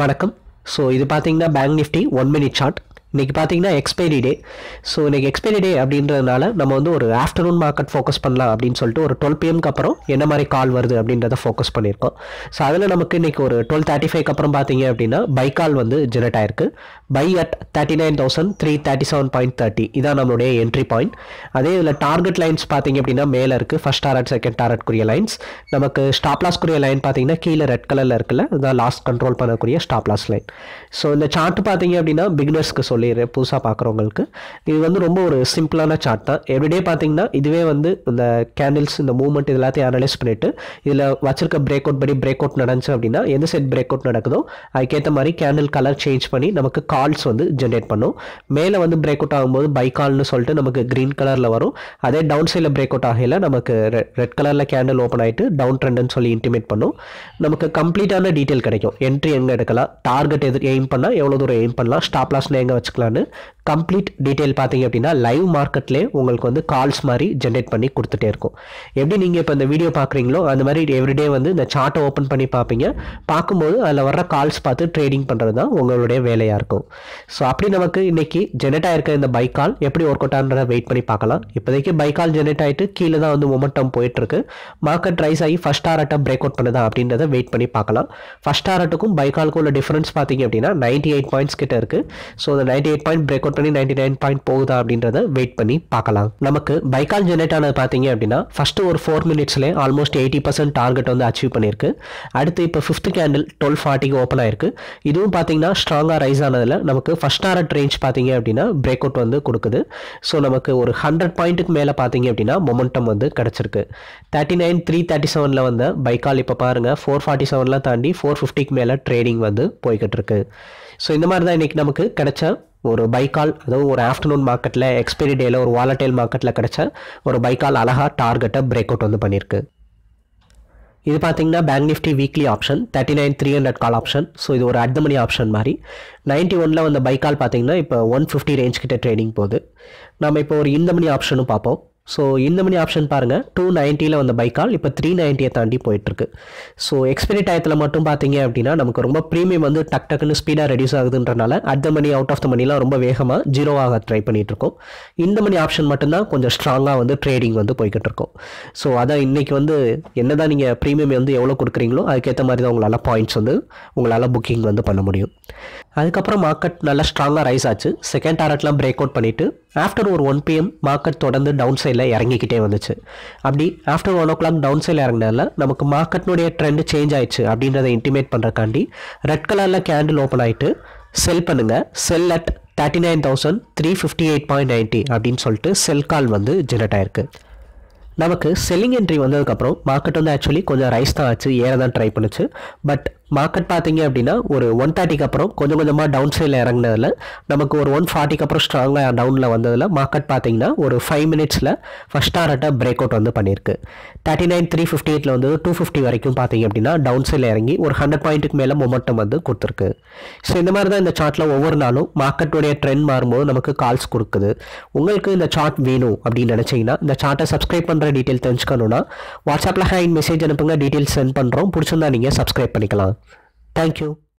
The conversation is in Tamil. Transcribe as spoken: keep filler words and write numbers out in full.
வணக்கம். ஸோ இது பார்த்தீங்கன்னா bank nifty one minute chart. இன்றைக்கி பார்த்தீங்கன்னா எக்ஸ்பைரி டே. ஸோ இன்றைக்கி எக்ஸ்பைரி டே அப்படின்றதுனால நம்ம வந்து ஒரு ஆஃப்டர்நூன் மார்க்கெட் ஃபோக்கஸ் பண்ணலாம் அப்படின்னு சொல்லிட்டு ஒரு டுவெல் பிஎம்க்கு அப்புறம் என்ன மாதிரி கால் வருது அப்படின்றத ஃபோக்கஸ் பண்ணியிருக்கோம். ஸோ அதில் நமக்கு இன்றைக்கி ஒரு டுவெல் தேர்ட்டி ஃபைவ்க்கு அப்புறம் பார்த்தீங்க அப்படின்னா பை கால் வந்து ஜெனரேட் ஆயிருக்கு. Buy at thirty nine thousand three thirty seven point thirty இதான் நம்மளுடைய என்ட்ரி பாயிண்ட். அதே இதில் டார்கெட் லைன்ஸ் பார்த்தீங்க அப்படின்னா மேலே இருக்குது ஃபஸ்ட் டாரட், செகண்ட் டாரட் குரிய லைன்ஸ். நமக்கு ஸ்டாப்லாஸ்க்குரிய லைன் பார்த்தீங்கன்னா கீழே ரெட் கலரில் இருக்குல்ல, இதுதான் லாஸ்ட் கண்ட்ரோல் பண்ணக்கூடிய ஸ்டாப்லாஸ் லைன். ஸோ இந்த சார்ட் பார்த்தீங்க அப்படின்னா பிகினர்ஸ்க்கு சொல்லி புதுசாக பார்க்குறவங்களுக்கு இது வந்து ரொம்ப ஒரு சிம்பிளான சார்ட் தான். எவ்ரிடே பார்த்தீங்கன்னா இதுவே வந்து இந்த கேண்டில்ஸ், இந்த மூவ்மெண்ட் இது எல்லாத்தையும் அனலைஸ் பண்ணிவிட்டு இதில் வச்சிருக்க பிரேக் அவுட் படி பிரேக் அவுட் நடந்துச்சு அப்படின்னா எந்த செட் பிரேக் அவுட் நடக்குதோ அதுக்கேற்ற மாதிரி கேண்டில் கலர் சேஞ்ச் பண்ணி நமக்கு கால்ஸ் வந்து ஜென்ரேட் பண்ணும். மேலே வந்து பிரேக் அவுட் ஆகும்போது பை கால்னு சொல்லிட்டு நமக்கு க்ரீன் கலரில் வரும். அதே டவுன் சைடில் பிரேக் அவுட் ஆகையில் நமக்கு ரெட் கலரில் கேண்டில் ஓப்பன் ஆகிட்டு டவுன் ட்ரெண்டுன்னு சொல்லி இன்டிமேட் பண்ணும். நமக்கு கம்ப்ளீட்டான டீட்டெயில் கிடைக்கும். என்ட்ரி எங்கே எடுக்கலாம், டார்கெட் எது எய்ம் பண்ணால் எவ்வளோ தூரம் எய்ம் பண்ணலாம், ஸ்டாப் லாஸ்ன்னு எங்கே வச்சுக்கலான்னு கம்ப்ளீட் டீட்டெயில் பார்த்தீங்க அப்படின்னா லைவ் மார்க்கெட்லேயே உங்களுக்கு வந்து கால்ஸ் மாதிரி ஜென்ரேட் பண்ணி கொடுத்துட்டே இருக்கும். எப்படி நீங்கள் இப்போ இந்த வீடியோ பார்க்குறீங்களோ அந்த மாதிரி எவ்ரிடே வந்து இந்த சார்ட்டை ஓப்பன் பண்ணி பார்ப்பீங்க. பார்க்கும்போது அதில் வர்ற கால்ஸ் பார்த்து ட்ரேடிங் பண்ணுறது தான் உங்களுடைய வேலையாக இருக்கும். ஸோ அப்படி நமக்கு இன்றைக்கி ஜென்ரேட் ஆகிருக்க இந்த பை கால் எப்படி ஒர்க் அவுட் ஆனதை வெயிட் பண்ணி பார்க்கலாம். இப்போதைக்கு பை கால் ஜென்ரேட் ஆகிட்டு கீழே தான் வந்து மொமெண்டம் போயிட்டுருக்கு. மார்க்கெட் ரைஸ் ஆகி ஃபஸ்ட் டாரட்டை பிரேக் அவுட் பண்ணுதா அப்படின்றத வெயிட் பண்ணி பார்க்கலாம். ஃபஸ்ட் டாரட்டுக்கும் பை காலுக்கும் உள்ள டிஃபரன்ஸ் பார்த்தீங்க அப்படின்னா நைன்ட்டி எயிட் பாயிண்ட்ஸ் கிட்ட இருக்குது. ஸோ அந்த ninety eight point break out பண்ணி நைன்டி நைன் பாயிண்ட் போகுதா அப்படின்றத வெயிட் பண்ணி பார்க்கலாம். நமக்கு பைக்கால் ஜென்ரேட் ஆனது பார்த்தீங்க அப்படின்னா ஃபஸ்ட்டு ஒரு ஃபோர் மினிட்ஸ்லேயே ஆல்மோஸ்ட் எயிட்டி பர்சன்ட் டார்கெட் வந்து அச்சீவ் பண்ணியிருக்கு. அடுத்து இப்போ ஃபிஃப்த்து கேண்டில் டுவெல் ஃபார்ட்டிக்கு ஓப்பன் ஆயிருக்கு. இதுவும் பார்த்தீங்கன்னா ஸ்ட்ராங்காக ரைஸ் ஆனதில் நமக்கு ஃபஸ்ட் டாரட் ரேஞ்ச் பார்த்தீங்க அப்படின்னா பிரேக் அவுட் வந்து கொடுக்குது. ஸோ நமக்கு ஒரு ஹண்ட்ரட் பாயிண்ட்டுக்கு மேலே பார்த்தீங்க அப்படின்னா மொமெண்டம் வந்து கிடச்சிருக்கு. தேர்ட்டி நைன் த்ரீ தேர்ட்டி செவனில் வந்த பைக்கால் இப்போ பாருங்கள் ஃபோர் ஃபார்ட்டி செவன்லாம் தாண்டி ஃபோர் ஃபிஃப்டிக்கு மேலே ட்ரேடிங் வந்து போய்கிட்டு இருக்கு. ஸோ இந்த மாதிரி தான் இன்றைக்கி நமக்கு கிடைச்ச ஒரு பைக்கால், அதாவது ஒரு ஆஃப்டர்நூன் மார்க்கெட்டில் எக்ஸ்பைரி டேயில் ஒரு வாலட்டைல் மார்க்கெட்டில் கிடைச்ச ஒரு பைக்கால் அழகாக டார்கெட்டை பிரேக் அவுட் வந்து பண்ணியிருக்கு. இது பார்த்தீங்கன்னா bank Nifty weekly option thirty nine three hundred call option. So இது ஒரு அட் த மணி ஆப்ஷன் மாதிரி. நைன்ட்டி ஒனில் வந்த பைக்கால் பார்த்தீங்கன்னா இப்போ ஒன் ஃபிஃப்டி ரேஞ்ச் கிட்ட ட்ரேடிங் போகுது. நம்ம இப்போ ஒரு இந்த மணி ஆப்ஷனும் பார்ப்போம். ஸோ இந்த மணி ஆப்ஷன் பாருங்கள் டூ நைன்ட்டியில் வந்த பைக்கால் இப்போ த்ரீ நைன்ட்டியை தாண்டி போயிட்டுருக்கு. ஸோ எக்ஸ்பைரி டயத்தில் மட்டும் பார்த்தீங்க அப்படின்னா நமக்கு ரொம்ப ப்ரீமியம் வந்து டக் டக்குன்னு ஸ்பீடாக ரெடியூஸ் ஆகுதுன்றனால at the money out of the மணிலாம் ரொம்ப வேகமாக ஜீரோவாக ட்ரை பண்ணிகிட்ருக்கோம். இந்த மணி ஆப்ஷன் மட்டும்தான் கொஞ்சம் ஸ்ட்ராங்காக வந்து ட்ரேடிங் வந்து போய்கிட்டு இருக்கோம். ஸோ அதான் இன்றைக்கி வந்து என்ன தான் நீங்கள் ப்ரீமியம் வந்து எவ்வளோ கொடுக்குறீங்களோ அதுக்கேற்ற மாதிரி தான் உங்களால் பாயிண்ட்ஸ் வந்து உங்களால் புக்கிங் வந்து பண்ண முடியும். அதுக்கப்புறம் மார்க்கெட் நல்லா ஸ்ட்ராங்காக ரைஸ் ஆச்சு. செகண்ட் டாரட்லாம் பிரேக் அவுட் பண்ணிவிட்டு ஆஃப்டர் ஒரு ஒன் பிஎம் மார்க்கெட் தொடர்ந்து டவுன் சைடில் இறங்கிக்கிட்டே வந்துச்சு. அப்படி after one o'clock down சைடில் இறங்கினால நமக்கு மார்க்கெட்னுடைய ட்ரெண்டு சேஞ்ச் ஆயிடுச்சு அப்படின்றத இன்டிமேட் பண்ணுறக்காண்டி ரெட் கலரில் கேண்டில் ஓப்பன் ஆகிட்டு செல் பண்ணுங்கள், sell at thirty nine thousand three fifty eight point ninety அப்படின்னு சொல்லிட்டு செல் கால் வந்து ஜென்ரேட் ஆயிருக்கு. நமக்கு செல்லிங் என்ட்ரி வந்ததுக்கப்புறம் மார்க்கெட் வந்து ஆக்சுவலி கொஞ்சம் ரைஸ் தான் ஆச்சு, ஏற தான் ட்ரை பண்ணுச்சு. பட் மார்க்கெட் பார்த்தீங்க அப்படின்னா ஒரு ஒன் தேர்ட்டிக்கு அப்புறம் கொஞ்சம் கொஞ்சமாக டவுன் சைடில் இறங்கினதில் நமக்கு ஒரு ஒன் ஃபார்ட்டிக்கு அப்புறம் ஸ்ட்ராங்காக டவுனில் வந்ததில் மார்க்கெட் பார்த்தீங்கன்னா ஒரு ஃபைவ் மினிட்ஸில் ஃபஸ்ட் டாரட்டை பிரேக் அவுட் வந்து பண்ணியிருக்கு. தேர்ட்டி நைன் த்ரீ ஃபிஃப்டி எயிட்டில் வந்து டூ ஃபிஃப்டி வரைக்கும் பார்த்தீங்க அப்படின்னா டவுன் சைடில் இறங்கி ஒரு ஹண்ட்ரட் பாயிண்ட்டுக்கு மேலே மொமெண்டம் வந்து கொடுத்துருக்கு. ஸோ இந்த மாதிரி தான் இந்த சார்ட்டில் ஒவ்வொரு நாளும் மார்க்கெட்டுடைய ட்ரெண்ட் மாறும்போது நமக்கு கால்ஸ் கொடுக்குது. உங்களுக்கு இந்த சார்ட் வேணும் அப்படின்னு நினச்சிங்கன்னா இந்த சார்ட்டை சப்ஸ்கிரைப் பண்ணுற டீட்டெயில் தெரிஞ்சுக்கணுன்னா வாட்ஸ்அப்பில் ஹேண்ட் மெசேஜ் அனுப்புங்க, டீட்டெயில்ஸ் சென்ட் பண்ணுறோம். பிடிச்சிருந்தா நீங்கள் சப்ஸ்கிரைப் பண்ணிக்கலாம். Thank you.